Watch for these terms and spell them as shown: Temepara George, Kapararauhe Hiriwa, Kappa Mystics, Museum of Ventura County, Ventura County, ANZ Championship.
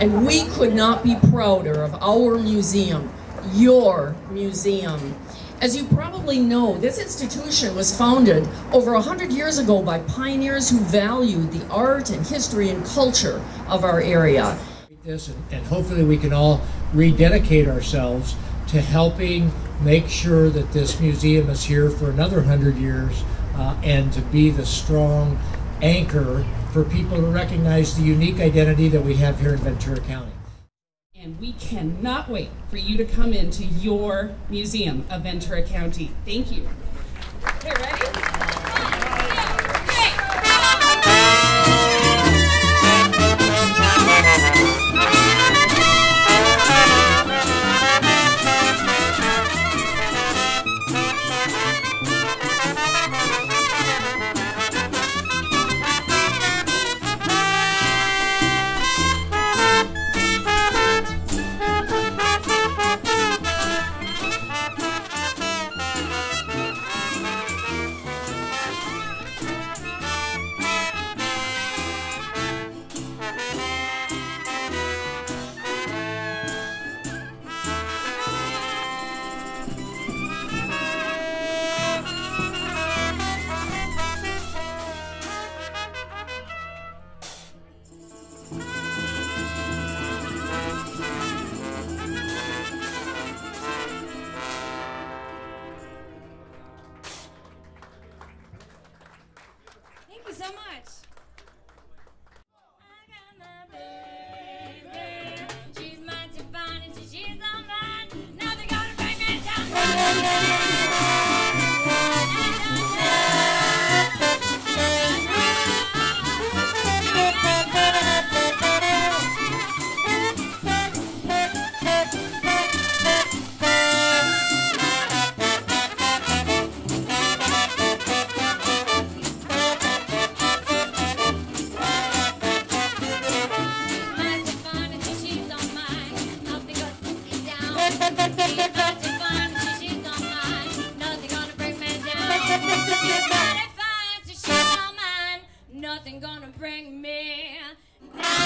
And we could not be prouder of our museum, your museum. As you probably know, this institution was founded over 100 years ago by pioneers who valued the art and history and culture of our area. And hopefully we can all rededicate ourselves to helping make sure that this museum is here for another 100 years and to be the strong anchor for people to recognize the unique identity that we have here in Ventura County. And we cannot wait for you to come into your museum of Ventura County. Thank you. Okay, ready? So much. Nothing gonna bring me down.